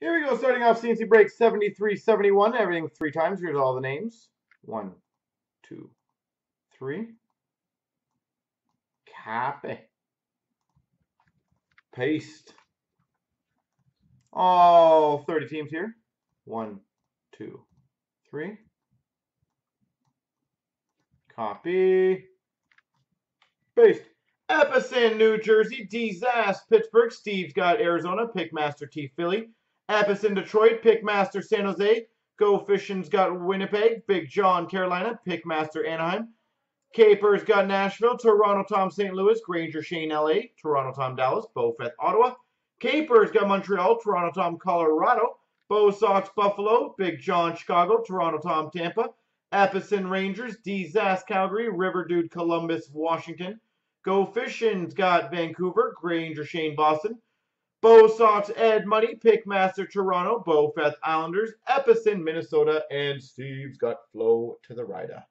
Here we go, starting off CNC break 7371, everything three times. Here's all the names. 1, 2, 3. Copy. Paste. All 30 teams here. 1, 2, 3. Copy. Paste. Epicen, New Jersey. Disaster, Pittsburgh. Steve's got Arizona. Pickmaster T, Philly. Epicen, Detroit. Pickmaster, San Jose. Go Fishin's got Winnipeg. Big John, Carolina. Pickmaster, Anaheim. Caper's got Nashville. Toronto Tom, St. Louis. Granger, Shane, LA. Toronto Tom, Dallas. Bofeth, Ottawa. Caper's got Montreal. Toronto Tom, Colorado. Bo Sox, Buffalo. Big John, Chicago. Toronto Tom, Tampa. Epicen, Rangers. Disaster, Calgary. River Dude, Columbus, Washington. Go Fishin's got Vancouver. Granger, Shane, Boston. Bo Sox, Ed Money. Pickmaster, Toronto. Bofeth, Islanders. Epicen, Minnesota. And Steve's got Flo to the rider.